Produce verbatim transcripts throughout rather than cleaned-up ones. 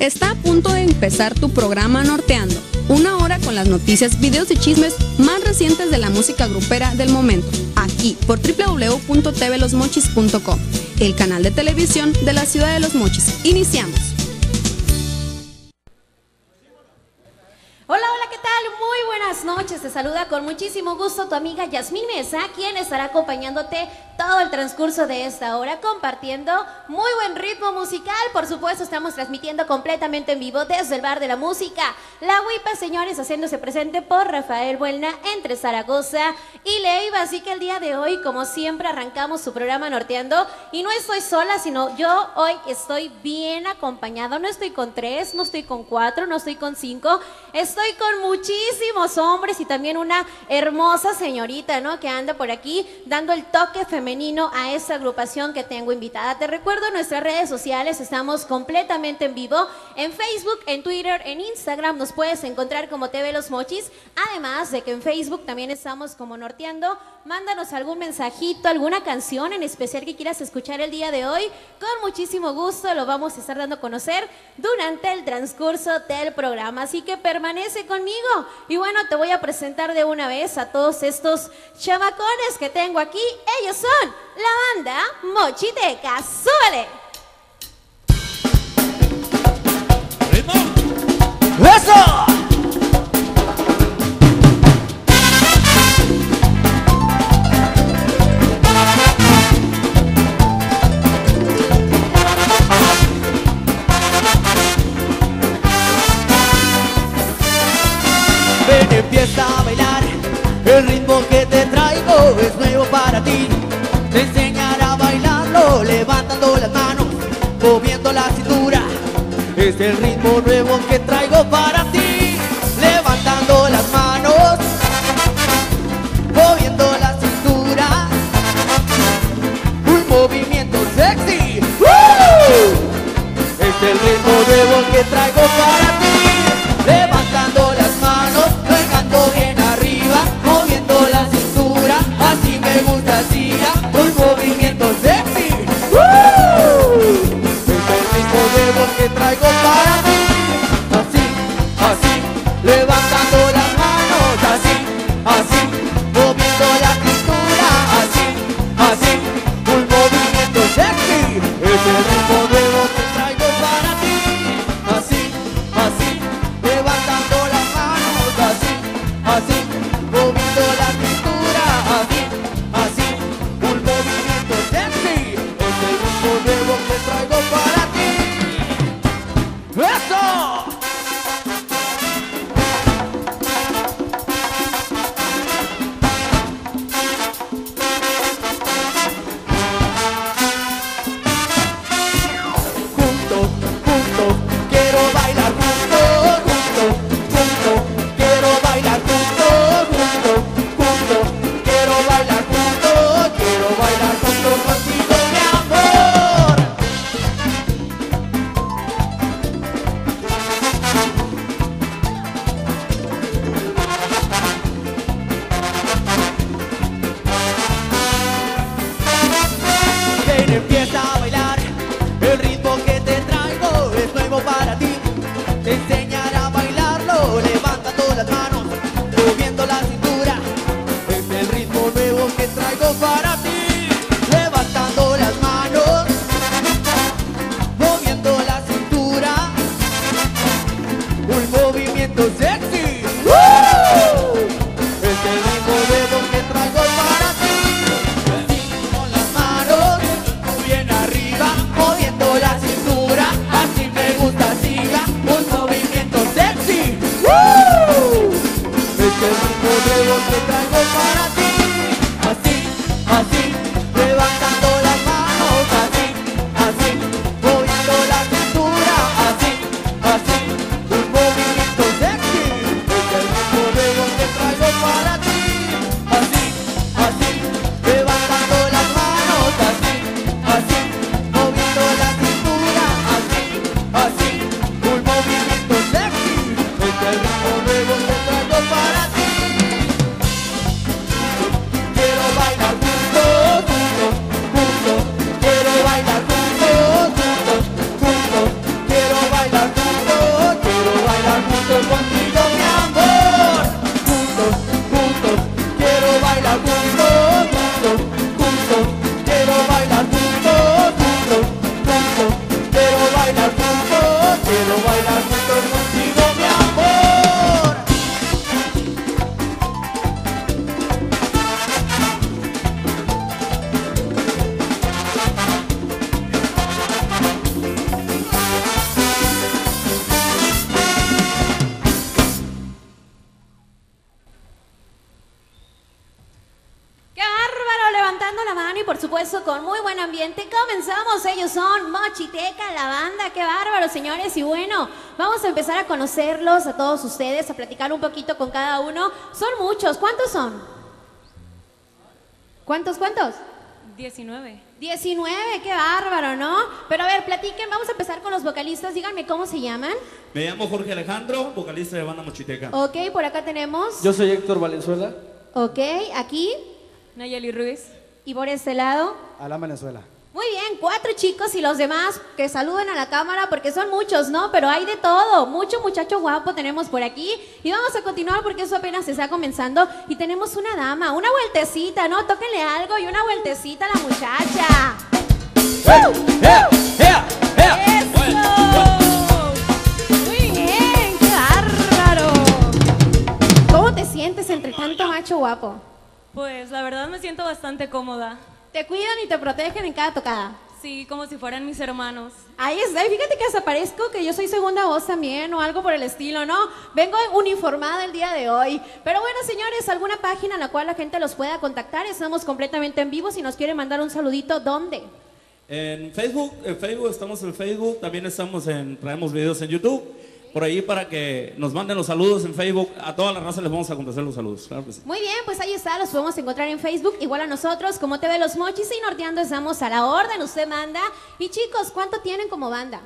Está a punto de empezar tu programa Norteando, una hora con las noticias, videos y chismes más recientes de la música grupera del momento, aquí por w w w punto t v los mochis punto com, el canal de televisión de la ciudad de Los Mochis. Iniciamos. Hola, hola, ¿qué tal? Muy buenas noches, te saluda con muchísimo gusto tu amiga Yazmín Meza, quien estará acompañándote todo el transcurso de esta hora, compartiendo muy buen ritmo musical. Por supuesto, estamos transmitiendo completamente en vivo desde el Bar de la Música La Wipa, señores, haciéndose presente por Rafael Buelna entre Zaragoza y Leiva. Así que el día de hoy, como siempre, arrancamos su programa Norteando, y no estoy sola, sino yo hoy estoy bien acompañada. No estoy con tres, no estoy con cuatro, no estoy con cinco, estoy con muchísimos hombres y también una hermosa señorita, ¿no?, que anda por aquí dando el toque femenino femenino a esta agrupación que tengo invitada. Te recuerdo nuestras redes sociales, estamos completamente en vivo en Facebook, en Twitter, en Instagram, nos puedes encontrar como T V Los Mochis, además de que en Facebook también estamos como Norteando. Mándanos algún mensajito, alguna canción en especial que quieras escuchar el día de hoy, con muchísimo gusto lo vamos a estar dando a conocer durante el transcurso del programa, así que permanece conmigo. Y bueno, te voy a presentar de una vez a todos estos chamacones que tengo aquí. Ellos son la Banda Mochiteca. ¡Súbale! ¡Ritmo! ¡Eso! Ven, empieza a bailar. El ritmo que te traigo es nuevo para ti. Te enseñará a bailarlo, levantando las manos, moviendo la cintura. Es el ritmo nuevo que traigo para ti. Levantando las manos, moviendo la cintura. Un movimiento sexy. ¡Woo! Es el ritmo nuevo que traigo para ti. Levantando las manos, pegando bien arriba, moviendo la cintura. Así me gusta, así. Que traigo para ti, así, así, levantando las manos, así, así, moviendo la cintura, así, así, un movimiento sexy, es el ritmo nuevo que traigo para ti, así, así, levantando las manos, así, así, moviendo la cintura, así, así, un movimiento sexy, es el ritmo nuevo que traigo para ti. ¡Eso! Quiero bailar juntos contigo, mi amor. ¡Qué bárbaro! Levantando la mano y por supuesto con muy buen ambiente. Comenzamos, ellos son Mochiteca, la banda. ¡Qué bárbaro, señores! Y bueno, vamos a empezar a conocerlos a todos ustedes, a platicar un poquito con cada uno. Son muchos, ¿cuántos son? ¿Cuántos, cuántos? diecinueve. diecinueve, qué bárbaro, ¿no? Pero a ver, platiquen, vamos a empezar con los vocalistas. Díganme, ¿cómo se llaman? Me llamo Jorge Alejandro, vocalista de Banda Mochiteca. Ok, por acá tenemos... Yo soy Héctor Valenzuela. Ok, aquí... Nayeli Ruiz. Y por este lado... Alan Valenzuela. Muy bien, cuatro chicos y los demás que saluden a la cámara porque son muchos, ¿no? Pero hay de todo, mucho muchacho guapo tenemos por aquí y vamos a continuar porque eso apenas se está comenzando y tenemos una dama, una vueltecita, ¿no? Tóquenle algo y una vueltecita a la muchacha. ¡Uh! ¡Uh! ¡Yeah! ¡Yeah! ¡Eso! Muy bien, qué bárbaro. ¿Cómo te sientes entre tanto macho guapo? Pues la verdad me siento bastante cómoda. Te cuidan y te protegen en cada tocada. Sí, como si fueran mis hermanos. Ahí está, y fíjate que hasta parezco que yo soy segunda voz también o algo por el estilo, ¿no? Vengo uniformada el día de hoy. Pero bueno, señores, alguna página en la cual la gente los pueda contactar. Estamos completamente en vivo. Si nos quieren mandar un saludito, ¿dónde? En Facebook, en Facebook, estamos en Facebook. También estamos en, traemos videos en YouTube. Por ahí para que nos manden los saludos en Facebook. A toda la raza les vamos a contestar los saludos. Claro que sí. Muy bien, pues ahí está, los podemos encontrar en Facebook. Igual a nosotros, como T V Los Mochis y Norteando, estamos a la orden, usted manda. Y chicos, ¿cuánto tienen como banda?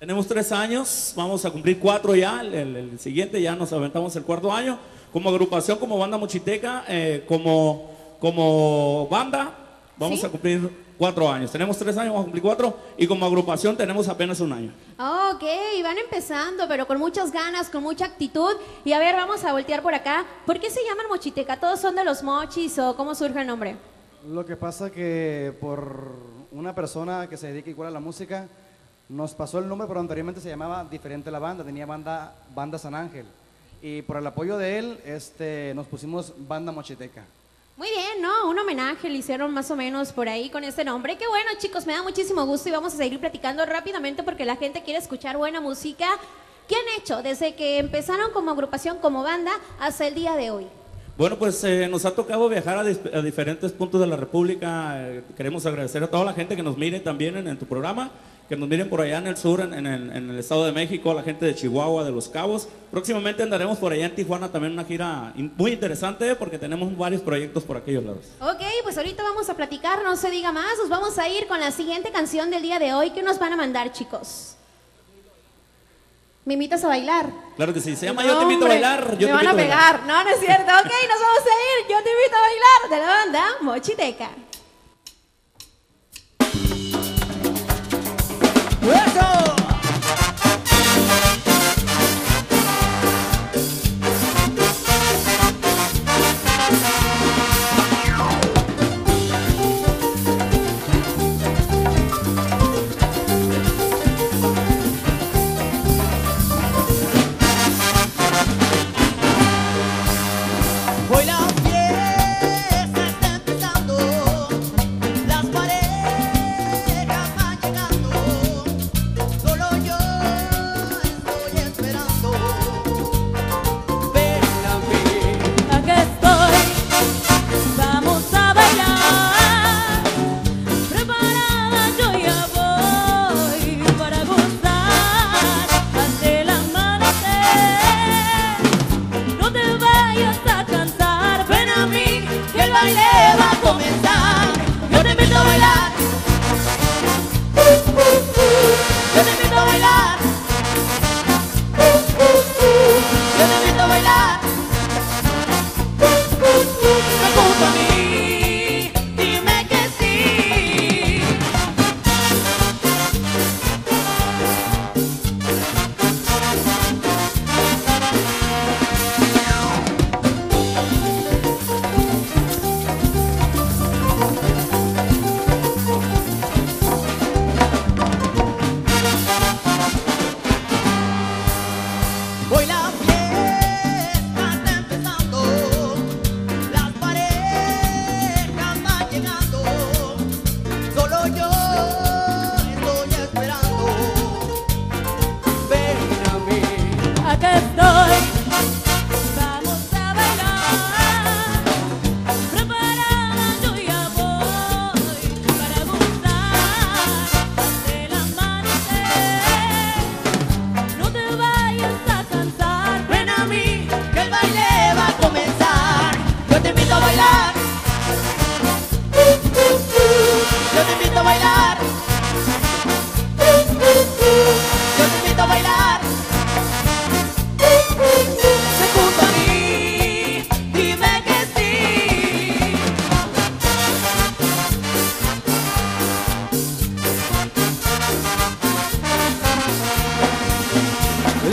Tenemos tres años, vamos a cumplir cuatro ya. El, el, el siguiente ya nos aventamos el cuarto año. Como agrupación, como Banda Mochiteca, eh, como, como banda, vamos ¿Sí? a cumplir... Cuatro años, tenemos tres años, vamos a cumplir cuatro y como agrupación tenemos apenas un año. Ok, van empezando, pero con muchas ganas, con mucha actitud. Y a ver, vamos a voltear por acá. ¿Por qué se llaman Mochiteca? ¿Todos son de los mochis o cómo surge el nombre? Lo que pasa que por una persona que se dedica igual a la música nos pasó el nombre, pero anteriormente se llamaba diferente la banda, tenía banda, banda San Ángel. Y por el apoyo de él este, nos pusimos Banda Mochiteca. Muy bien, ¿no? Un homenaje le hicieron más o menos por ahí con este nombre. Qué bueno, chicos, me da muchísimo gusto y vamos a seguir platicando rápidamente porque la gente quiere escuchar buena música. ¿Qué han hecho desde que empezaron como agrupación, como banda, hasta el día de hoy? Bueno, pues eh, nos ha tocado viajar a, a diferentes puntos de la República. Eh, queremos agradecer a toda la gente que nos mire también en, en tu programa, que nos miren por allá en el sur, en, en, el, en el Estado de México, a la gente de Chihuahua, de Los Cabos. Próximamente andaremos por allá en Tijuana también una gira in, muy interesante porque tenemos varios proyectos por aquellos lados. Ok, pues ahorita vamos a platicar, no se diga más, nos vamos a ir con la siguiente canción del día de hoy. ¿Qué nos van a mandar, chicos? ¿Me invitas a bailar? Claro que sí, se llama no, Yo te invito hombre, a bailar. Yo me te van a pegar, a no, no es cierto. Ok, nos vamos a ir, Yo te invito a bailar de la banda Mochiteca. ¡Eso!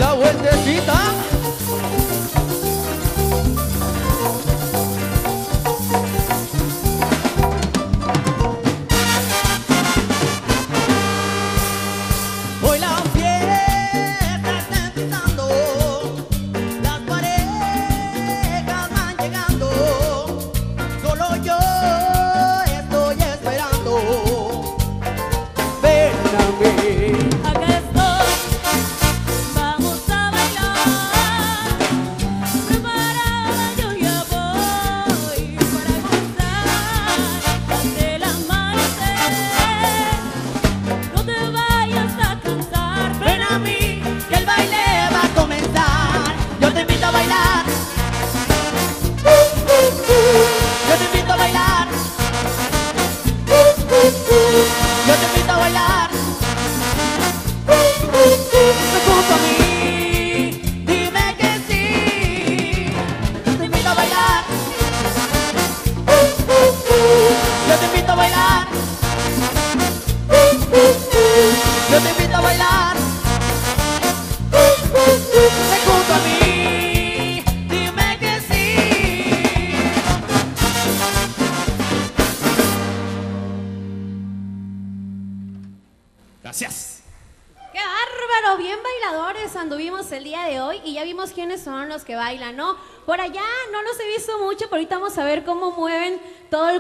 la vueltecita.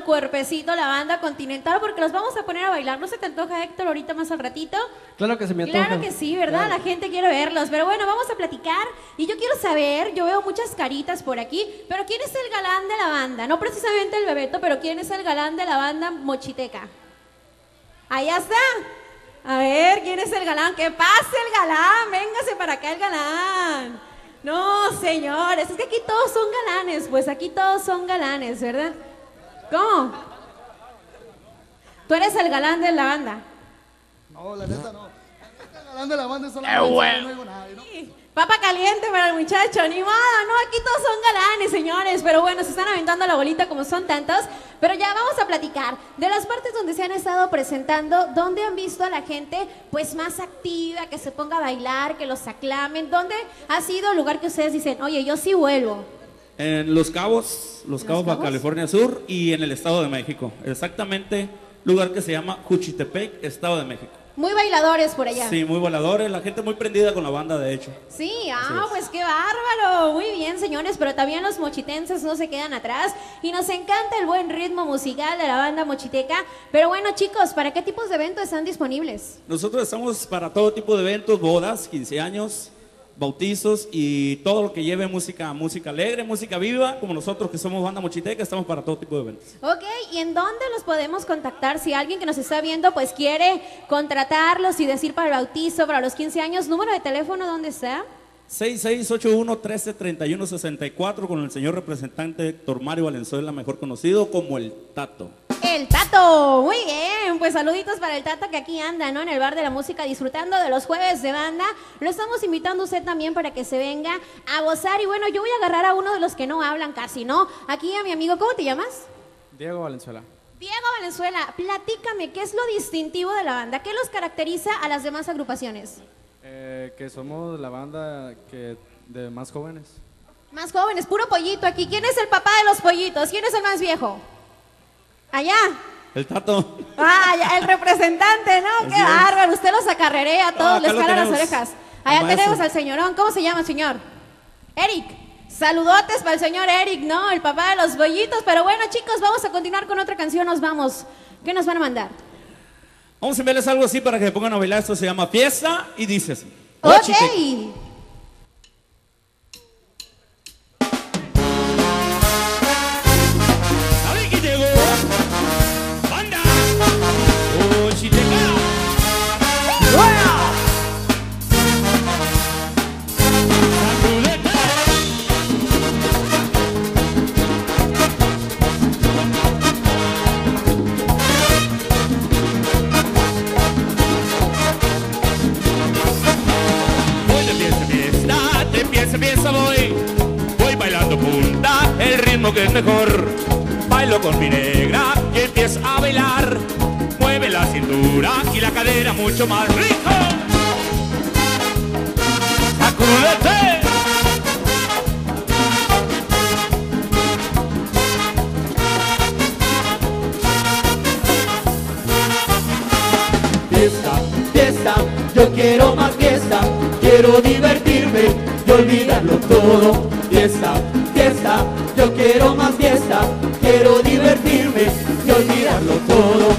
Cuerpecito, la banda continental, porque los vamos a poner a bailar. ¿No se te antoja, Héctor, ahorita más al ratito? Claro que se me antoja. Claro que sí, ¿verdad? Claro. La gente quiere verlos. Pero bueno, vamos a platicar y yo quiero saber, yo veo muchas caritas por aquí, pero ¿quién es el galán de la banda? No precisamente el Bebeto, pero ¿quién es el galán de la banda mochiteca? Allá está. A ver, ¿quién es el galán? ¡Que pase el galán! ¡Véngase para acá el galán! No, señores, es que aquí todos son galanes, pues aquí todos son galanes, ¿verdad? ¿Cómo? ¿Tú eres el galán de la banda? No, la neta no. La neta, el galán de la banda es solamente eh, bueno. No digo nada, ¿no? Sí. Papa caliente para el muchacho, ni modo, no, aquí todos son galanes, señores, pero bueno, se están aventando la bolita como son tantos, pero ya vamos a platicar de las partes donde se han estado presentando, donde han visto a la gente pues más activa, que se ponga a bailar, que los aclamen, donde ha sido el lugar que ustedes dicen, oye, yo sí vuelvo. En Los Cabos, Los Cabos, Baja California Sur y en el Estado de México. Exactamente, lugar que se llama Juchitepec, Estado de México. Muy bailadores por allá. Sí, muy bailadores, la gente muy prendida con la banda, de hecho. Sí, ah, pues qué bárbaro. Muy bien, señores, pero también los mochitenses no se quedan atrás y nos encanta el buen ritmo musical de la banda mochiteca. Pero bueno, chicos, ¿para qué tipos de eventos están disponibles? Nosotros estamos para todo tipo de eventos, bodas, quince años, bautizos y todo lo que lleve música, música alegre, música viva, como nosotros que somos Banda Mochiteca, estamos para todo tipo de eventos. Ok, ¿y en dónde los podemos contactar? Si alguien que nos está viendo pues quiere contratarlos y decir para el bautizo, para los quince años, ¿número de teléfono dónde está? seis seis ocho uno, uno tres tres uno, seis cuatro con el señor representante Héctor Mario Valenzuela, mejor conocido como El Tato. El Tato, muy bien, pues saluditos para el Tato que aquí anda, ¿no? En el Bar de la Música disfrutando de los jueves de banda. Lo estamos invitando a usted también para que se venga a gozar. Y bueno, yo voy a agarrar a uno de los que no hablan casi, ¿no? Aquí a mi amigo, ¿cómo te llamas? Diego Valenzuela. Diego Valenzuela, platícame, ¿qué es lo distintivo de la banda? ¿Qué los caracteriza a las demás agrupaciones? Eh, que somos la banda que de más jóvenes. Más jóvenes, puro pollito aquí. ¿Quién es el papá de los pollitos? ¿Quién es el más viejo? Allá. El Tato. Ah, ya, el representante, ¿no? Así qué bárbaro. Usted los acarrerea a todos, ah, les jala las orejas. Allá el tenemos maestro. Al señorón. ¿Cómo se llama, señor? Eric. Saludotes para el señor Eric, ¿no? El papá de los bollitos. Pero bueno, chicos, vamos a continuar con otra canción. Nos vamos. ¿Qué nos van a mandar? Vamos a enviarles algo así para que se pongan a bailar. Esto se llama Fiesta y dice así. Ok. Mochiteca. Que es mejor, bailo con mi negra y empieza a bailar, mueve la cintura y la cadera mucho más rico. ¡Culete! Fiesta, fiesta, yo quiero más fiesta, quiero divertirme y olvidarlo todo. Fiesta, fiesta, yo quiero más fiesta, quiero divertirme y olvidarlo todo.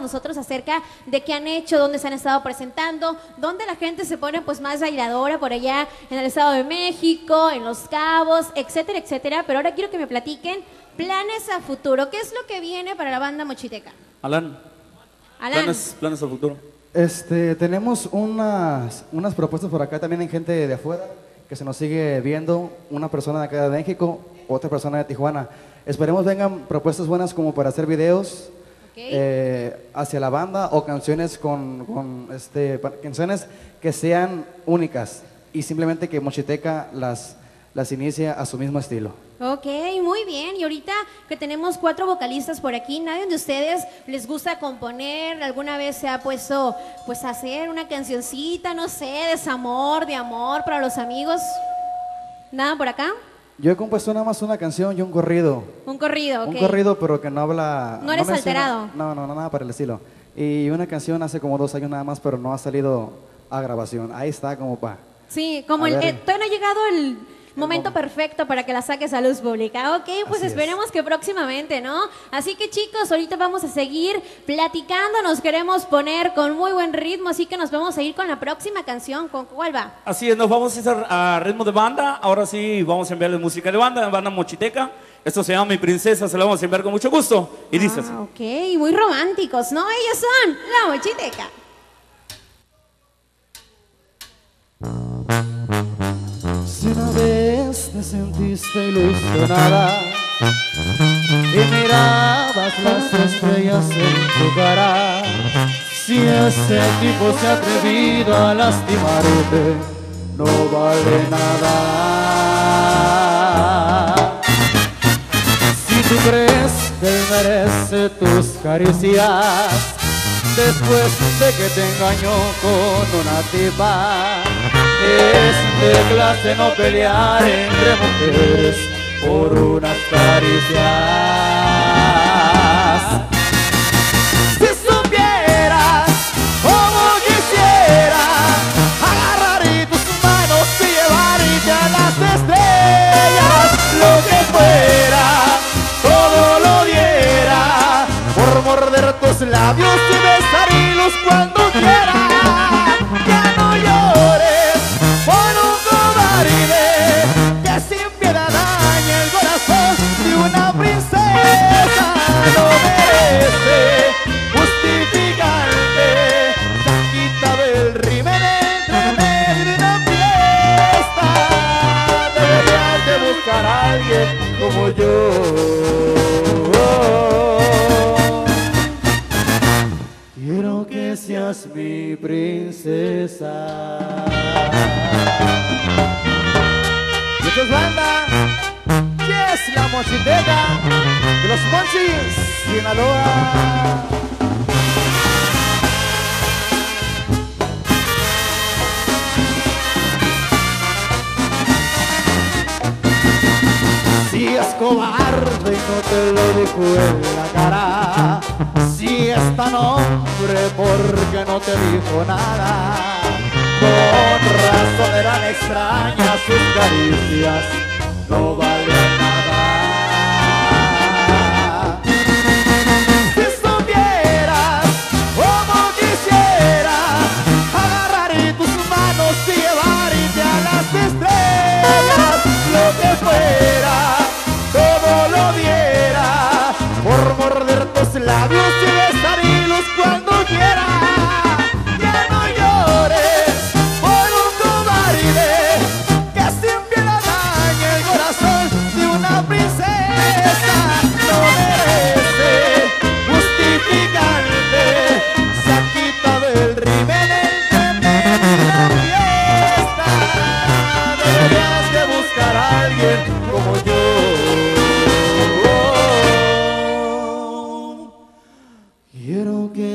Nosotros acerca de qué han hecho, dónde se han estado presentando, dónde la gente se pone pues más bailadora por allá en el Estado de México, en Los Cabos, etcétera, etcétera. Pero ahora quiero que me platiquen planes a futuro. ¿Qué es lo que viene para la banda mochiteca? Alan. Alan. Planes, planes a futuro. Este, tenemos unas, unas propuestas por acá, también hay gente de afuera que se nos sigue viendo, una persona de acá de México, otra persona de Tijuana. Esperemos vengan propuestas buenas como para hacer videos, okay, eh, hacia la banda o canciones con, con este, canciones que sean únicas y simplemente que Mochiteca las, las inicia a su mismo estilo. Ok, muy bien. Y ahorita que tenemos cuatro vocalistas por aquí, ¿nadie de ustedes les gusta componer? ¿Alguna vez se ha puesto pues a hacer una cancioncita, no sé, desamor, de amor para los amigos? ¿Nada por acá? Yo he compuesto nada más una canción y un corrido. Un corrido, ok. Un corrido, pero que no habla... ¿No eres alterado? No, no, no, nada para el estilo. Y una canción hace como dos años nada más, pero no ha salido a grabación. Ahí está como pa... Sí, como el, eh, todavía no ha llegado el momento perfecto para que la saques a luz pública. Ok, pues esperemos que próximamente, ¿no? Así que chicos, ahorita vamos a seguir platicando, nos queremos poner con muy buen ritmo, así que nos vamos a ir con la próxima canción. ¿Con cuál va? Así es, nos vamos a ir a ritmo de banda, ahora sí vamos a enviarles música de banda, banda Mochiteca. Esto se llama Mi Princesa, se la vamos a enviar con mucho gusto. Y dices. Ah, ok, muy románticos, ¿no? Ellos son La Mochiteca. Si una vez te sentiste ilusionada y mirabas las estrellas en tu cara, si ese tipo se ha atrevido a lastimarte, no vale nada. Si tú crees que él merece tus caricias después de que te engañó con una tipa, es de clase no pelear entre mujeres por unas caricias. Si supieras como quisiera agarrar y tus manos y llevarte a las estrellas, lo que fuera, todo lo diera por morder tus labios y besarlos cuando quieras. Ya no llores por un cobarde que sin piedad daña el corazón de una princesa. No merece justificarte, te han quitado el rimen entre medio de una fiesta. Deberías de buscar a alguien como yo. Quiero que seas mi princesa. Esto es banda, yes, La Mochiteca, de Los Mochis, Sinaloa. Si es cobarde y no te lo dijo en la cara, si es tan hombre porque no te dijo nada, con razón eran extrañas sus caricias, no valían nada. Si supieras como quisieras agarrar en tus manos y llevarte a las estrellas, lo que fuera, todo lo diera por morder tus labios y besarlos cuando quieras.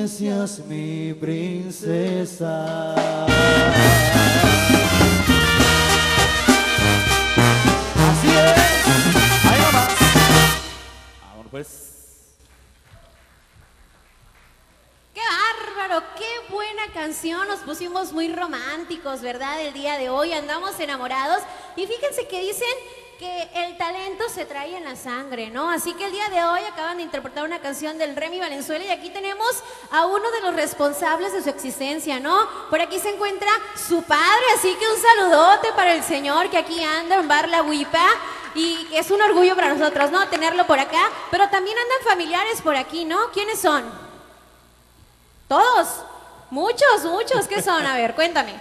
Seas mi princesa. Así es, ahí nomás. Ahora pues. ¡Qué bárbaro! ¡Qué buena canción! Nos pusimos muy románticos, ¿verdad? El día de hoy andamos enamorados. Y fíjense que dicen que el talento se trae en la sangre, ¿no? Así que el día de hoy acaban de interpretar una canción del Remy Valenzuela y aquí tenemos a uno de los responsables de su existencia, ¿no? Por aquí se encuentra su padre, así que un saludote para el señor que aquí anda en Bar La Wipa. Y es un orgullo para nosotros, ¿no? Tenerlo por acá, pero también andan familiares por aquí, ¿no? ¿Quiénes son? ¿Todos? Muchos, muchos. ¿Qué son? A ver, cuéntame.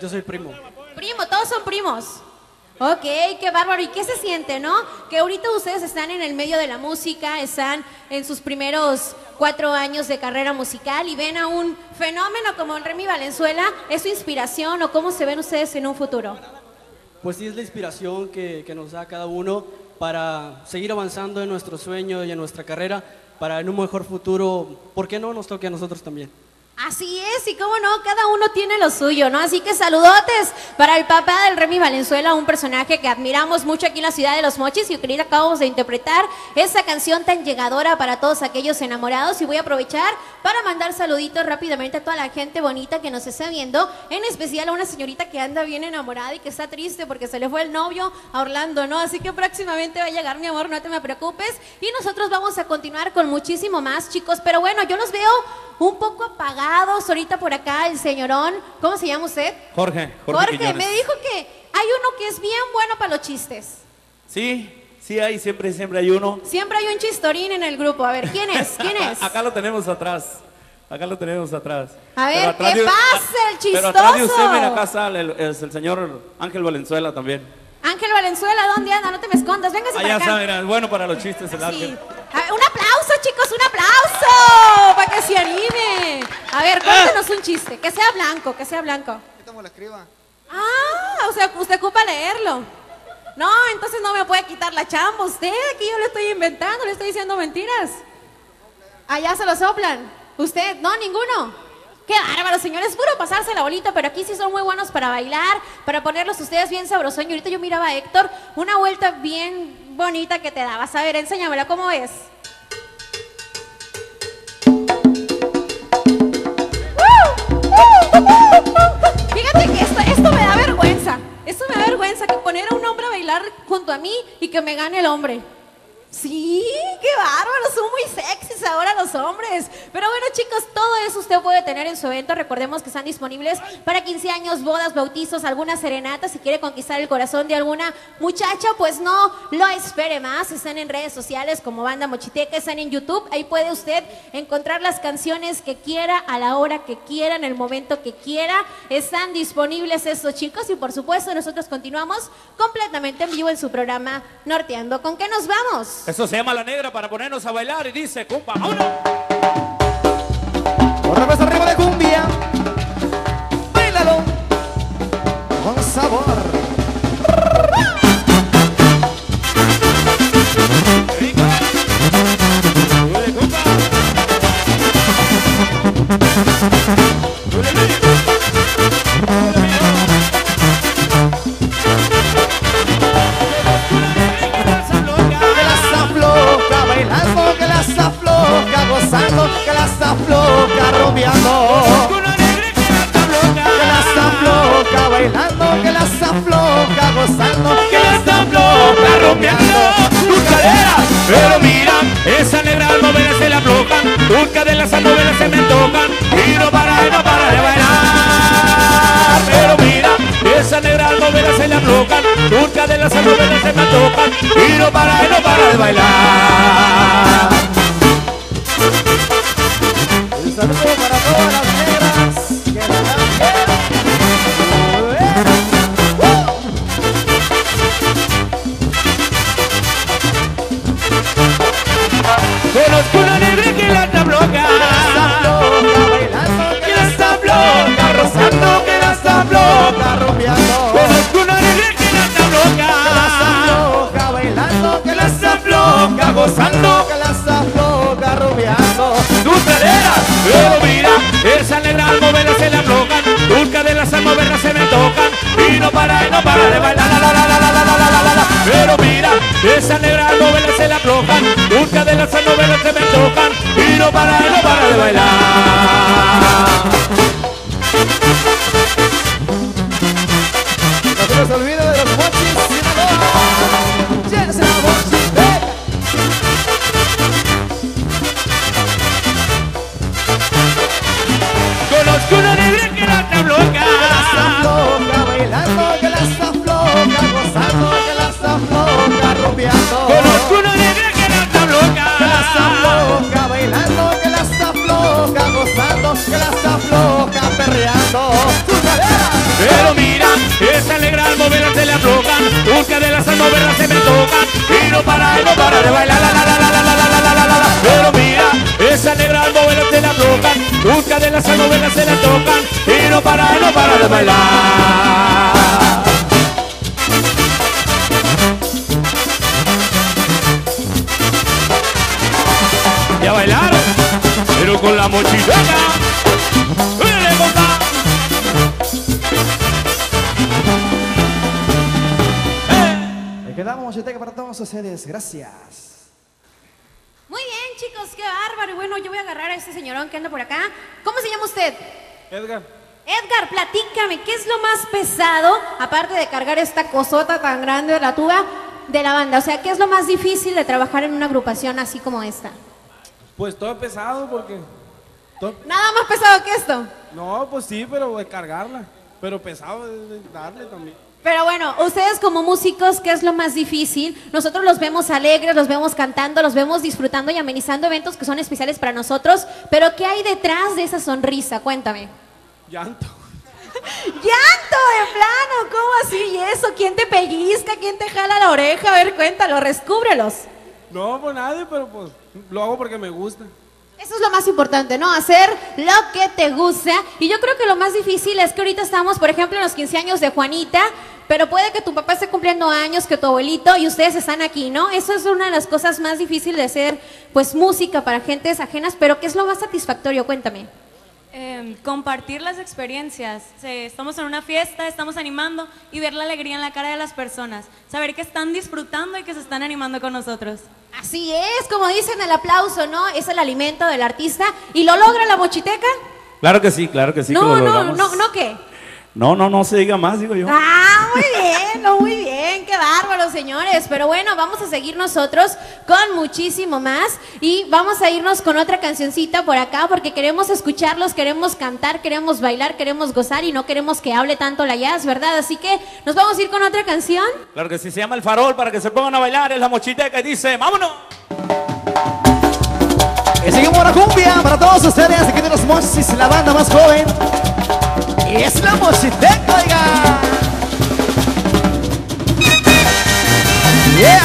Yo soy primo. Primo, todos son primos. Ok, qué bárbaro. ¿Y qué se siente, no? Que ahorita ustedes están en el medio de la música, están en sus primeros cuatro años de carrera musical y ven a un fenómeno como el Remy Valenzuela. ¿Es su inspiración o cómo se ven ustedes en un futuro? Pues sí, es la inspiración que, que nos da cada uno para seguir avanzando en nuestro sueño y en nuestra carrera, para en un mejor futuro, ¿por qué no nos toque a nosotros también? Así es, y cómo no, cada uno tiene lo suyo, ¿no? Así que saludotes para el papá del Remy Valenzuela, un personaje que admiramos mucho aquí en la ciudad de Los Mochis y que acabamos de interpretar esa canción tan llegadora para todos aquellos enamorados. Y voy a aprovechar para mandar saluditos rápidamente a toda la gente bonita que nos está viendo, en especial a una señorita que anda bien enamorada y que está triste porque se le fue el novio a Orlando, ¿no? Así que próximamente va a llegar, mi amor, no te me preocupes. Y nosotros vamos a continuar con muchísimo más, chicos, pero bueno, yo los veo un poco apagados. Ahorita por acá el señorón, ¿cómo se llama usted? Jorge. Jorge, Jorge me dijo que hay uno que es bien bueno para los chistes. Sí, sí hay, siempre, siempre hay uno. Siempre hay un chistorín en el grupo. A ver, ¿quién es? ¿Quién es? Acá lo tenemos atrás. Acá lo tenemos atrás. A ver, atrás ¿qué de, pasa el chistoso? Pero atrás de usted, mira, acá sale el, es el señor Ángel Valenzuela también. Ángel Valenzuela, ¿dónde anda? No te me escondas, véngase ah, para acá. Allá está, bueno para los chistes el sí. Ángel. A ver, un aplauso, chicos, un aplauso, para que se anime. A ver, cuéntanos un chiste, que sea blanco, que sea blanco. ¿Cómo lo escriba? Ah, o sea, usted ocupa leerlo. No, entonces no me puede quitar la chamba usted, aquí yo le estoy inventando, le estoy diciendo mentiras. Allá se lo soplan. ¿Usted? No, ninguno. Qué bárbaro, señores, puro pasarse la bolita, pero aquí sí son muy buenos para bailar, para ponerlos ustedes bien sabrosos. Y ahorita yo miraba a Héctor, una vuelta bien bonita que te dabas. A ver, enséñamela, ¿cómo es? Fíjate que esto, esto me da vergüenza, esto me da vergüenza, que poner a un hombre a bailar junto a mí y que me gane el hombre. Sí, qué bárbaros, son muy sexys ahora los hombres. Pero bueno, chicos, todo eso usted puede tener en su evento. Recordemos que están disponibles para quince años, bodas, bautizos, alguna serenata. Si quiere conquistar el corazón de alguna muchacha, pues no lo espere más. Están en redes sociales como Banda Mochiteca, están en YouTube. Ahí puede usted encontrar las canciones que quiera, a la hora que quiera, en el momento que quiera. Están disponibles estos chicos y por supuesto nosotros continuamos completamente en vivo en su programa Norteando. ¿Con qué nos vamos? Eso se llama La Negra, para ponernos a bailar. Y dice, compa, uno. Otra vez arriba de cumbia. Báilalo con sabor. Esa negra al moverla se la bloquean, tus caderas al moverla se me tocan y no para, y no para de bailar. Pero mira, esa negra al moverla se la bloquean, tus caderas al moverla se me tocan y no para, y no para de bailar. Un saludo para todas las negras que la dan. Pero es una negra que la está bloca, que la está bloca, rozando, que la está bloca, rompiendo. Pero es una negra que la está bloca, bailando, que la está bloca, gozando, que la está bloca, rompiendo. Tus caderas, pero mira, esa negra al moverla se la blocan, tus caderas al moverla se me tocan y no para, y no para de bailar, la la la la la la la la. Pero mira, esa negra al moverla se la blocan, tus caderas al moverla se me tocan y no para, y no para de bailar. No se nos olvide de Los Mochis, llénense Los Mochis. Conozco una negra que la está bloca, bailando, que la está floca, gozando, que la está floca, rompiendo. Conozco una negra que la está floca, bailando, que la está floca, gozando, que no para de bailar, la, la, la, la, la, la, la, la, la. Pero mira, esa negra al moverla te la tocan, tus cadenas al moverla se la tocan y no para, no para de bailar. Ya bailaron, pero con la mochiteca. ¡Órale, compa! ¡Eh! Ahí quedamos, mochiteca, para todos ustedes. Gracias. Muy bien, chicos, qué bárbaro. Bueno, yo voy a agarrar a este señorón que anda por acá. ¿Cómo se llama usted? Edgar. Edgar, platícame, ¿qué es lo más pesado, aparte de cargar esta cosota tan grande de la tuba, de la banda? O sea, ¿qué es lo más difícil de trabajar en una agrupación así como esta? Pues todo pesado, porque... todo... ¿Nada más pesado que esto? No, pues sí, pero de cargarla. Pero pesado de darle también. Pero bueno, ustedes como músicos, ¿qué es lo más difícil? Nosotros los vemos alegres, los vemos cantando, los vemos disfrutando y amenizando eventos que son especiales para nosotros. Pero ¿qué hay detrás de esa sonrisa? Cuéntame. Llanto. ¡Llanto, de plano! ¿Cómo así? ¿Y eso? ¿Quién te pellizca? ¿Quién te jala la oreja? A ver, cuéntalo, rescúbrelos. No, pues nadie, pero pues lo hago porque me gusta. Eso es lo más importante, ¿no? Hacer lo que te gusta. Y yo creo que lo más difícil es que ahorita estamos, por ejemplo, en los quince años de Juanita, pero puede que tu papá esté cumpliendo años, que tu abuelito, y ustedes están aquí, ¿no? Eso es una de las cosas más difíciles de hacer, pues música para gentes ajenas, pero ¿qué es lo más satisfactorio? Cuéntame. Eh, compartir las experiencias. Sí, estamos en una fiesta, estamos animando y ver la alegría en la cara de las personas, saber que están disfrutando y que se están animando con nosotros. Así es, como dicen, el aplauso, ¿no? Es el alimento del artista. ¿Y lo logra la mochiteca? Claro que sí, claro que sí. No, que lo no, no, no, ¿qué? No, no, no se diga más, digo yo. Ah, muy bien, no, muy bien, qué bárbaro, señores. Pero bueno, vamos a seguir nosotros con muchísimo más y vamos a irnos con otra cancioncita por acá porque queremos escucharlos, queremos cantar, queremos bailar, queremos gozar y no queremos que hable tanto la jazz, ¿verdad? Así que nos vamos a ir con otra canción. Claro que sí, se llama El Farol, para que se pongan a bailar. Es la mochiteca y dice, ¡vámonos! Y seguimos a la cumbia para todos ustedes, aquí de Los Mochis, la banda más joven. Y es la mochiteca, oiga. Yeah.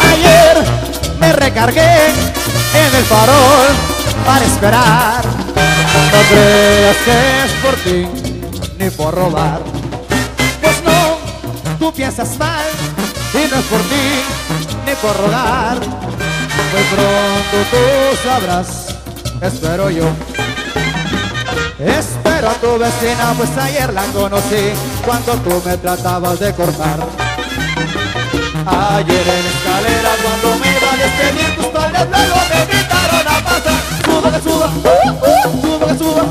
Ayer me recargué en el farol para esperar. No creas que es por ti ni por robar. Pues no, tú piensas mal. Y no es por ti, ni por rogar. Muy pronto tú sabrás, espero yo. Espero a tu vecina, pues ayer la conocí cuando tú me tratabas de cortar. Ayer en escalera cuando me iba a despedir, tus padres luego me invitaron a pasar. Suba que suba, suba que suba,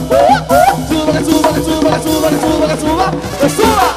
suba que suba, que suba, que suba, que suba, que suba, que suba.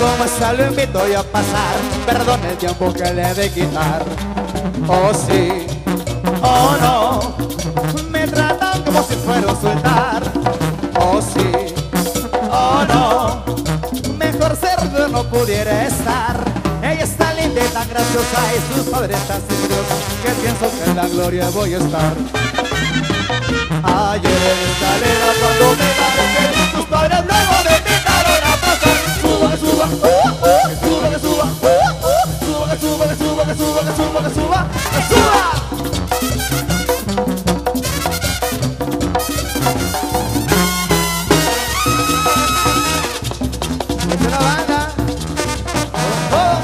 Como esa lo invito yo a pasar, perdón el tiempo que le he de quitar. Oh sí, oh no, me tratan como si fuera un soltar. Oh sí, oh no, mejor cerdo no pudiera estar. Ella es tan linda y tan graciosa y sus padres tan sinceros que pienso que en la gloria voy a estar. Ayer en escalera cuando me parece que tus padres luego de mí. Suba, uh, uh, que suba, que suba, uh, uh, suba, que suba, que suba, que suba, que suba, que suba, que suba. Esta es la banda. Oh, oh, oh.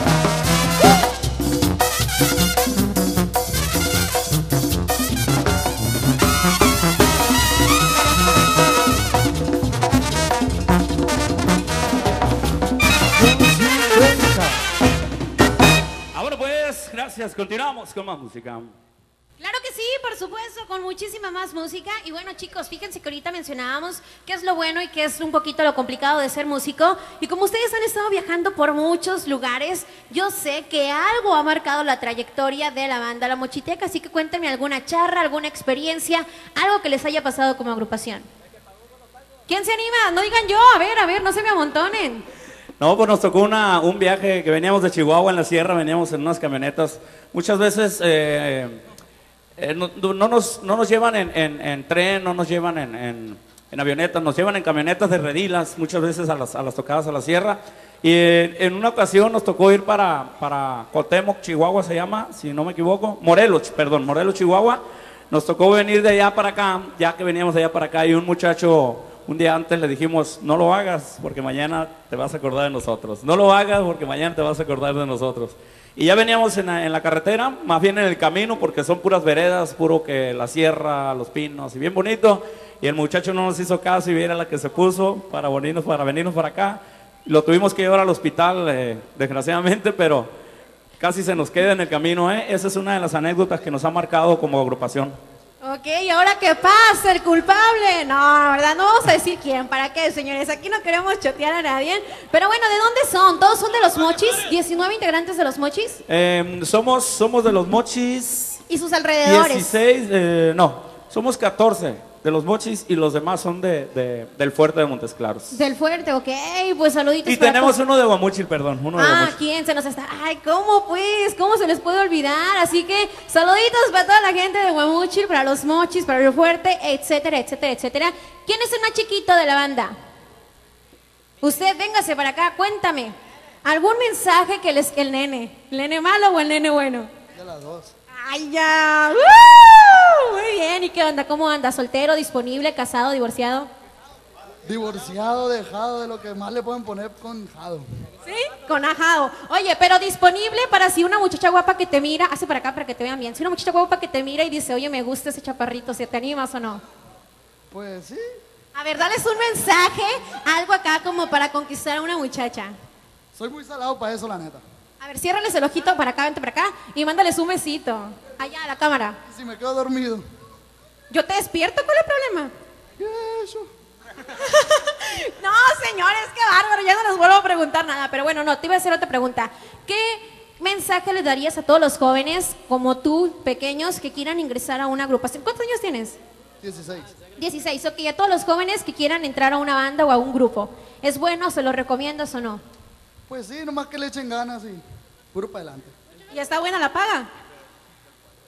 Continuamos con más música. Claro que que sí, por supuesto, con muchísima más música. Y bueno, chicos, fíjense que ahorita mencionábamos qué es lo bueno y qué es un poquito lo complicado de ser músico. Y como ustedes han estado viajando por muchos lugares, yo sé que algo ha marcado la trayectoria de la banda La Mochiteca. Así que cuéntenme alguna charra, alguna experiencia, algo que les haya pasado como agrupación. ¿Quién se anima? No digan yo, a ver, a ver, no se me amontonen. No, pues nos tocó una, un viaje que veníamos de Chihuahua en la sierra, veníamos en unas camionetas. Muchas veces eh, eh, no, no, nos, no nos llevan en, en, en tren, no nos llevan en, en, en avionetas, nos llevan en camionetas de redilas, muchas veces a las, a las tocadas a la sierra. Y eh, en una ocasión nos tocó ir para, para Cuauhtémoc, Chihuahua se llama, si no me equivoco, Morelos, perdón, Morelos, Chihuahua. Nos tocó venir de allá para acá, ya que veníamos de allá para acá, y un muchacho... Un día antes le dijimos, no lo hagas porque mañana te vas a acordar de nosotros. No lo hagas porque mañana te vas a acordar de nosotros. Y ya veníamos en la, en la carretera, más bien en el camino, porque son puras veredas, puro que la sierra, los pinos, y bien bonito. Y el muchacho no nos hizo caso y viera la que se puso para venirnos para, venirnos para acá. Lo tuvimos que llevar al hospital, eh, desgraciadamente, pero casi se nos queda en el camino. ¿eh? Esa es una de las anécdotas que nos ha marcado como agrupación. Ok, ¿y ahora qué pasa? ¿El culpable? No, la verdad, no vamos a decir quién, ¿para qué, señores? Aquí no queremos chotear a nadie. Pero bueno, ¿de dónde son? ¿Todos son de Los Mochis? ¿diecinueve integrantes de Los Mochis? Eh, somos, somos de Los Mochis. ¿Y sus alrededores? dieciséis, eh, no, somos catorce de Los Mochis y los demás son de, de, del Fuerte de Montesclaros. Del Fuerte, ok, pues saluditos. Y tenemos todos. Uno de Guamuchil, perdón, uno de Ah, Guamuchil. ¿Quién se nos está? Ay, ¿cómo pues? ¿Cómo se les puede olvidar? Así que saluditos para toda la gente de Guamuchil, para Los Mochis, para el Fuerte, etcétera, etcétera, etcétera. ¿Quién es el más chiquito de la banda? Usted, véngase para acá, cuéntame. ¿Algún mensaje que les... el nene? ¿El nene malo o el nene bueno? De las dos. ¡Ay, ya! ¡Uh! Muy bien, ¿y qué onda? ¿Cómo anda? ¿Soltero, disponible, casado, divorciado? Divorciado, dejado, de lo que más le pueden poner con jado. ¿Sí? Con ajado. Oye, pero disponible para si una muchacha guapa que te mira, hace para acá para que te vean bien, si una muchacha guapa que te mira y dice, oye, me gusta ese chaparrito, ¿se te animas o no? Pues sí. A ver, dales un mensaje, algo acá como para conquistar a una muchacha. Soy muy salado para eso, la neta. A ver, ciérrales el ojito para acá, vente para acá y mándales un besito. Allá a la cámara. Si me quedo dormido. ¿Yo te despierto? ¿Cuál es el problema? Eso. No, señores, qué bárbaro. Ya no les vuelvo a preguntar nada. Pero bueno, no, te iba a hacer otra pregunta. ¿Qué mensaje les darías a todos los jóvenes como tú, pequeños, que quieran ingresar a una agrupación? ¿Cuántos años tienes? dieciséis. dieciséis, ok. A todos los jóvenes que quieran entrar a una banda o a un grupo. ¿Es bueno? ¿Se los recomiendas o no? Pues sí, nomás que le echen ganas y puro para adelante. ¿Y está buena la paga?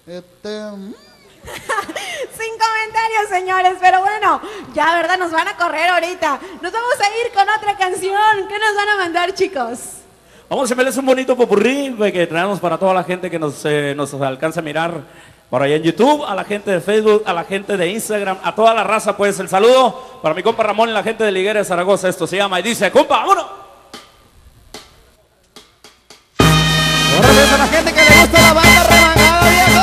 Este... Sin comentarios, señores, pero bueno, ya, ¿verdad? Nos van a correr ahorita. Nos vamos a ir con otra canción. ¿Qué nos van a mandar, chicos? Vamos a verles un bonito popurrí que traemos para toda la gente que nos, eh, nos alcanza a mirar por allá en YouTube, a la gente de Facebook, a la gente de Instagram, a toda la raza, pues, el saludo para mi compa Ramón y la gente de Liguera de Zaragoza. Esto se llama y dice, compa, vámonos. A la gente que le gusta la banda remangada, viejo.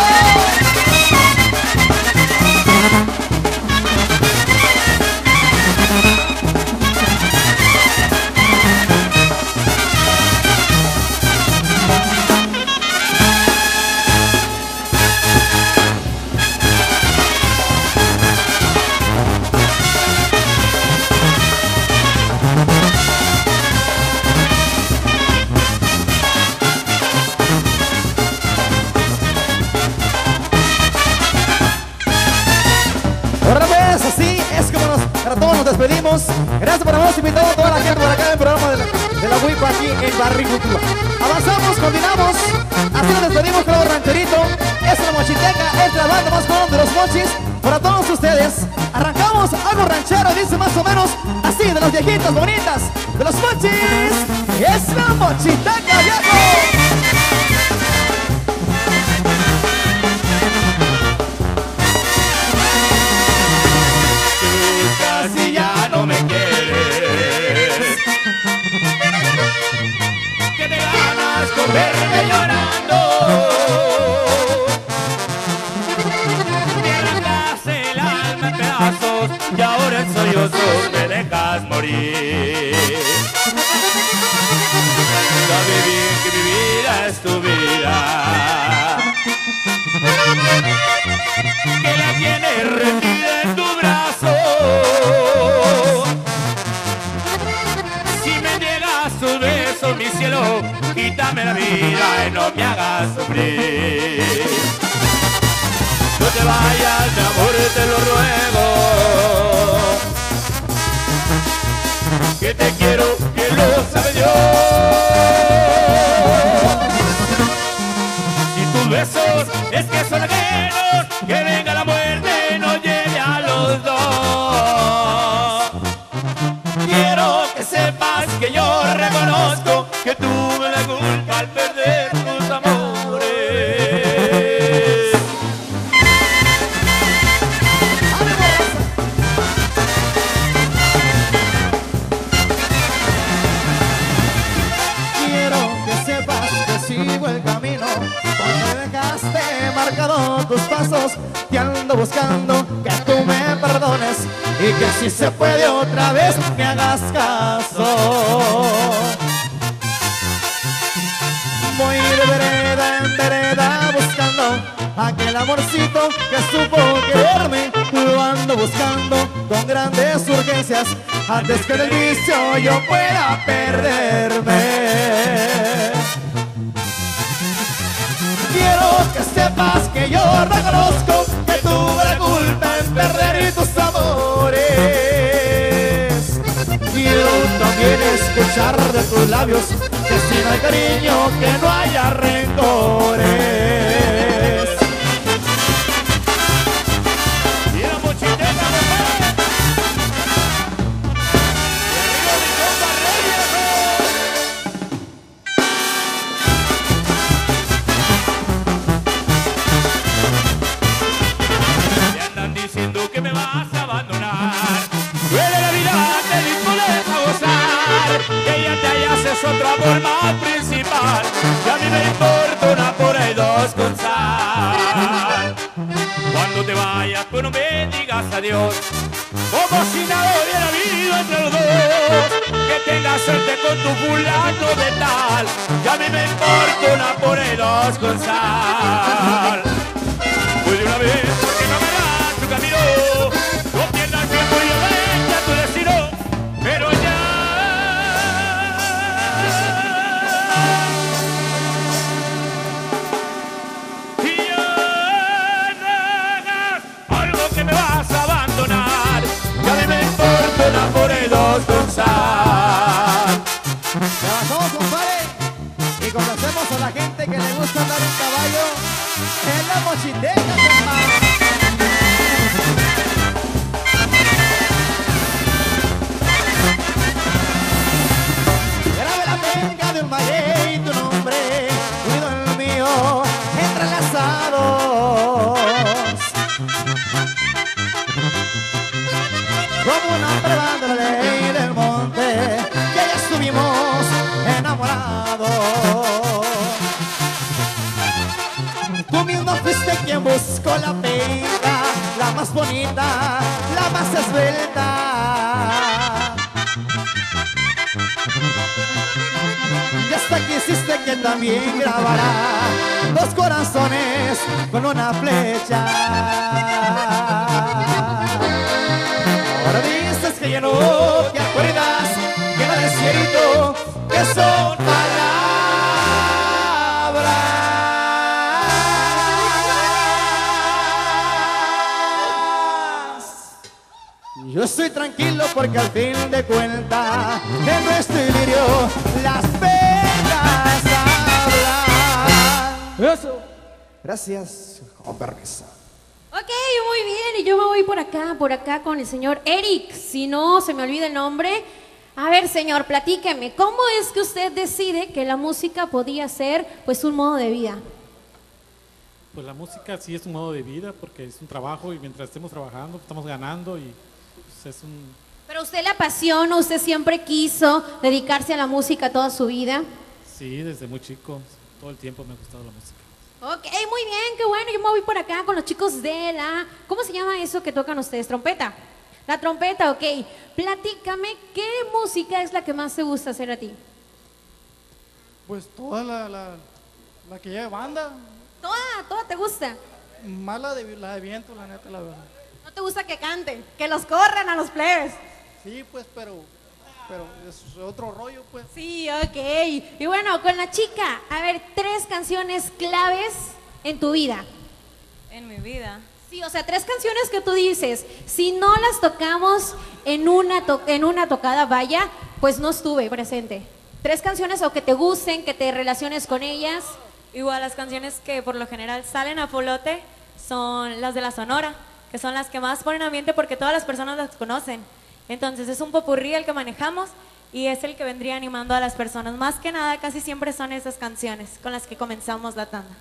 Pedimos, gracias por habernos invitado a toda la gente por acá en el programa de la, de la Wipa aquí en Barricultura. Avanzamos, continuamos, así nos despedimos con el rancherito. Es La Mochiteca, es la banda más joven de Los Mochis. Para todos ustedes, arrancamos algo ranchero, dice más o menos así, de las viejitas bonitas, de Los Mochis. Es La Mochiteca, viejo. Si ya no me quieres, que te ganas con verme llorando, me arrancas el alma en pedazos y ahora en sollozos me dejas morir. Sabe bien que mi vida es tu vida. no me hagas sufrir. No te vayas, mi amor, te lo ruego, que te quiero, que lo sabe Dios. Y tus besos es que son ajenos, que venga la muerte y nos lleve a los dos. Quiero que sepas que yo reconozco que tuve la culpa al perder tus amores. Quiero que sepas que sigo el camino donde dejaste marcado tus pasos. Te ando buscando que tú me perdones y que si se puede otra vez me hagas caso. Voy de vereda en vereda buscando aquel amorcito que supo quererme. Lo ando buscando con grandes urgencias antes que del vicio yo pueda perderme. Quiero que sepas que yo reconozco que tuve la culpa en perder tus amores. Quiero también escuchar de tus labios que si no hay cariño, que no haya rencores. Y la mochiteca, ¿no? Me andan diciendo que me vas a abandonar. Duele la vida, te dispones a gozar, que ya te hallas es otro amor más principal, y a mí me importa una pura y dos con sal. Cuando te vayas tú no me digas adiós, como si nada hubiera habido entre los dos. Que tengas suerte con tu fulano de tal, y a mí me importa una pura y dos con sal. Voy de una vez porque no me das tu camino, no pierdas tiempo y yo vete a tu destino, pero ya me vas a abandonar, ya me me importa una por el dos con sal. Trabajamos, compadre, y conocemos a la gente que le gusta andar en caballo en la mochiteca, hermano. Grave la penca de un maguey y tu nombre, cuido el mío, entrelazados como una prueba de la ley del monte, que ya estuvimos enamorados. Tú mismo fuiste quien buscó la peinta, la más bonita, la más esbelta, y hasta quisiste que también grabara dos corazones con una flecha. Ahora dices que ya no te acuerdas, que no es cierto, que son palabras. Yo estoy tranquilo porque al fin de cuentas en nuestro delirio las penas hablan. Eso. Gracias, con permiso. Ok, muy bien, y yo me voy por acá, por acá con el señor Eric, si no se me olvida el nombre. A ver, señor, platíqueme, ¿cómo es que usted decide que la música podía ser, pues, un modo de vida? Pues la música sí es un modo de vida, porque es un trabajo, y mientras estemos trabajando, pues, estamos ganando, y pues, es un... Pero usted le apasiona, usted siempre quiso dedicarse a la música toda su vida. Sí, desde muy chico, todo el tiempo me ha gustado la música. Ok, muy bien, qué bueno, yo me voy por acá con los chicos de la... ¿Cómo se llama eso que tocan ustedes? ¿Trompeta? La trompeta, ok. Platícame, ¿qué música es la que más te gusta hacer a ti? Pues toda la, la, la que lleva banda. ¿Toda? ¿Toda te gusta? Más la de, la de viento, la neta, la verdad. ¿No te gusta que canten, que los corran a los plebes? Sí, pues, pero... pero es otro rollo, pues. Sí, ok. Y bueno, con la chica, a ver, tres canciones claves en tu vida. En mi vida. Sí, o sea, tres canciones que tú dices, si no las tocamos en una, to en una tocada, vaya, pues no estuve presente. Tres canciones o que te gusten, que te relaciones con ellas. Igual las canciones que por lo general salen a flote son las de la Sonora, que son las que más ponen ambiente porque todas las personas las conocen. Entonces es un popurrí el que manejamos y es el que vendría animando a las personas. Más que nada casi siempre son esas canciones con las que comenzamos la tanda.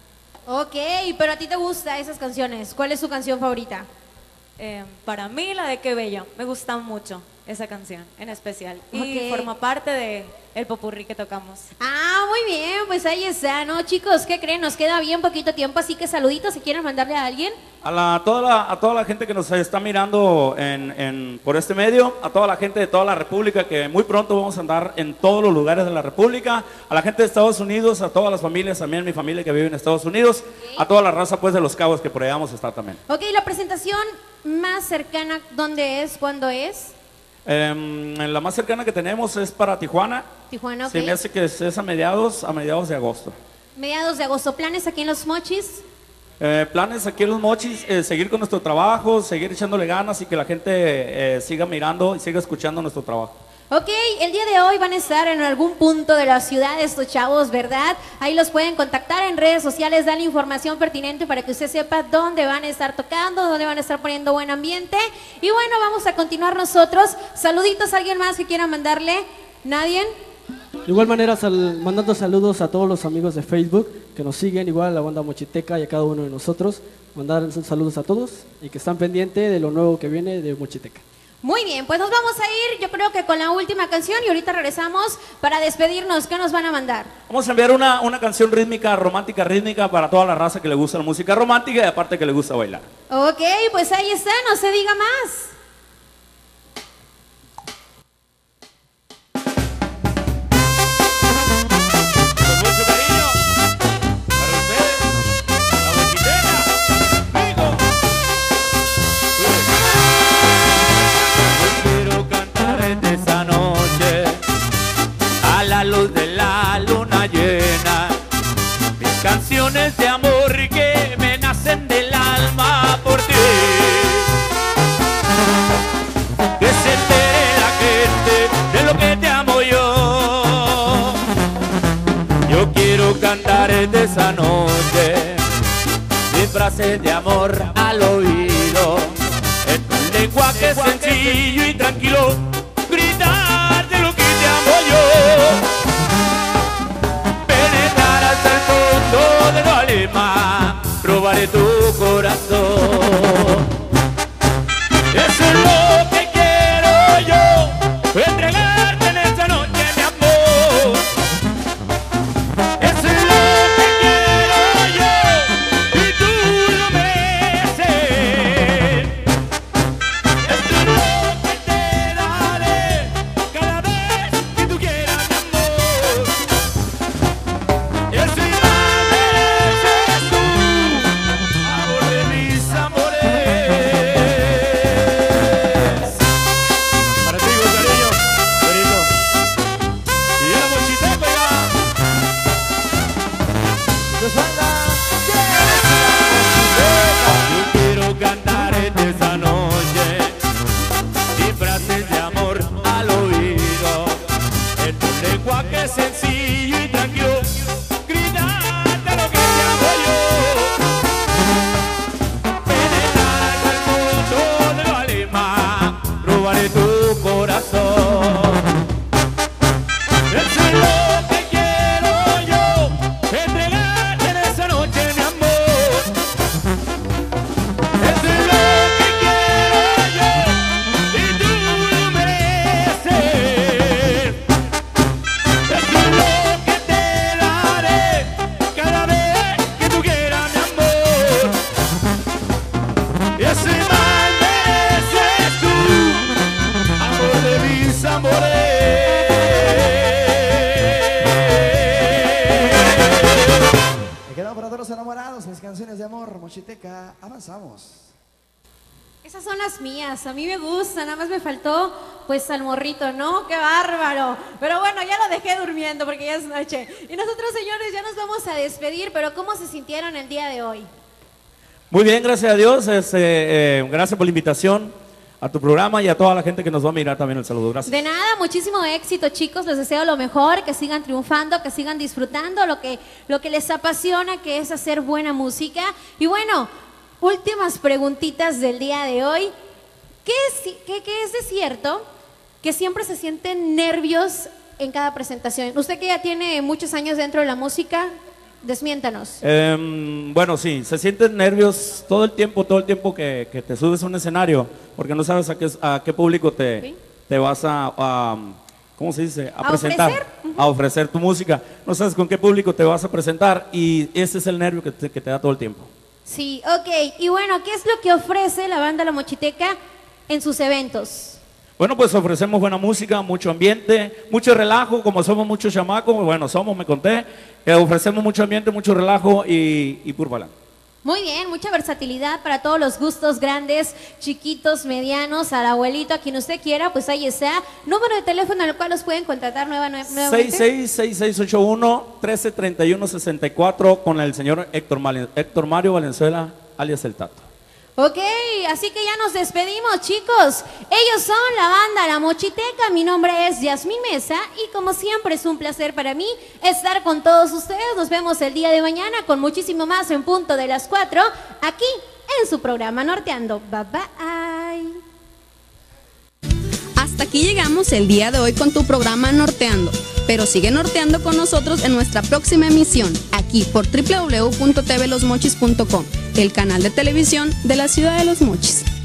Ok, pero a ti te gustan esas canciones. ¿Cuál es su canción favorita? Eh, para mí la de Qué Bello, me gusta mucho esa canción en especial y okay. forma parte de el popurrí que tocamos. Ah, muy bien, pues ahí está, ¿no? Chicos, ¿qué creen? Nos queda bien poquito tiempo, así que saluditos si quieren mandarle a alguien. A, la, a, toda, la, a toda la gente que nos está mirando en, en, por este medio, a toda la gente de toda la República, que muy pronto vamos a andar en todos los lugares de la República, a la gente de Estados Unidos, a todas las familias, también mi familia que vive en Estados Unidos, okay. a toda la raza pues de Los Cabos que por allá vamos a estar también. Ok, la presentación más cercana, ¿dónde es? ¿Cuándo es? Eh, la más cercana que tenemos es para Tijuana. Tijuana, ok. Se me hace que es a mediados, a mediados de agosto. Mediados de agosto. ¿Planes aquí en Los Mochis? Eh, planes aquí en Los Mochis, eh, seguir con nuestro trabajo, seguir echándole ganas y que la gente eh, siga mirando y siga escuchando nuestro trabajo. Ok, el día de hoy van a estar en algún punto de la ciudad estos chavos, ¿verdad? Ahí los pueden contactar en redes sociales, dan la información pertinente para que usted sepa dónde van a estar tocando, dónde van a estar poniendo buen ambiente. Y bueno, vamos a continuar nosotros. Saluditos, ¿alguien más que quiera mandarle? ¿Nadie? De igual manera, sal mandando saludos a todos los amigos de Facebook que nos siguen, igual a la banda Mochiteca y a cada uno de nosotros. Mandar saludos a todos y que están pendientes de lo nuevo que viene de Mochiteca. Muy bien, pues nos vamos a ir, yo creo que con la última canción, y ahorita regresamos para despedirnos. ¿Qué nos van a mandar? Vamos a enviar una, una canción rítmica, romántica, rítmica para toda la raza que le gusta la música romántica y aparte que le gusta bailar. Ok, pues ahí está, no se diga más. Canciones de amor que me nacen del alma por ti. Que se entere la gente de lo que te amo yo. Yo quiero cantar de esa noche mi frase de amor al oído, en un lenguaje sencillo y tranquilo, gritar de lo que te amo yo. De tu alma, robaré tu corazón. Eso es lo que quiero yo, entregarte en esta noche mi amor. Eso es lo que quiero yo, y tú lo mereces. Eso es lo que te daré cada vez que tú quieras mi amor. Eso es enamorados, mis canciones de amor, Mochiteca, avanzamos. Esas son las mías, a mí me gustan, nada más me faltó pues al morrito, ¿no? ¡Qué bárbaro! Pero bueno, ya lo dejé durmiendo porque ya es noche. Y nosotros, señores, ya nos vamos a despedir, pero ¿cómo se sintieron el día de hoy? Muy bien, gracias a Dios, es, eh, eh, gracias por la invitación a tu programa y a toda la gente que nos va a mirar también el saludo, gracias. De nada, muchísimo éxito, chicos, les deseo lo mejor, que sigan triunfando, que sigan disfrutando lo que, lo que les apasiona, que es hacer buena música. Y bueno, últimas preguntitas del día de hoy. ¿Qué es, qué, qué es de cierto que siempre se sienten nervios en cada presentación? Usted que ya tiene muchos años dentro de la música, desmiéntanos. Eh, bueno, sí, se sienten nervios todo el tiempo, todo el tiempo que, que te subes a un escenario, porque no sabes a qué, a qué público te, ¿sí? te vas a, a, ¿cómo se dice? A, ¿A presentar, ofrecer? Uh-huh. A ofrecer tu música. No sabes con qué público te vas a presentar y ese es el nervio que te, que te da todo el tiempo. Sí, ok. Y bueno, ¿qué es lo que ofrece la banda La Mochiteca en sus eventos? Bueno, pues ofrecemos buena música, mucho ambiente, mucho relajo, como somos muchos chamacos, bueno, somos, me conté, eh, ofrecemos mucho ambiente, mucho relajo y, y púrpala. Muy bien, mucha versatilidad para todos los gustos, grandes, chiquitos, medianos, al abuelito, a quien usted quiera, pues ahí está. Número de teléfono al cual los pueden contratar nuevamente. seis seis seis seis ocho uno uno tres tres uno seis cuatro con el señor Héctor, Héctor Mario Valenzuela, alias El Tato. Ok, así que ya nos despedimos, chicos. Ellos son la banda La Mochiteca, mi nombre es Yazmín Meza y como siempre es un placer para mí estar con todos ustedes. Nos vemos el día de mañana con muchísimo más en punto de las cuatro, aquí en su programa Norteando. Bye, bye. Hasta aquí llegamos el día de hoy con tu programa Norteando, pero sigue norteando con nosotros en nuestra próxima emisión, aquí por doble u doble u doble u punto t v los mochis punto com. El canal de televisión de la ciudad de Los Mochis.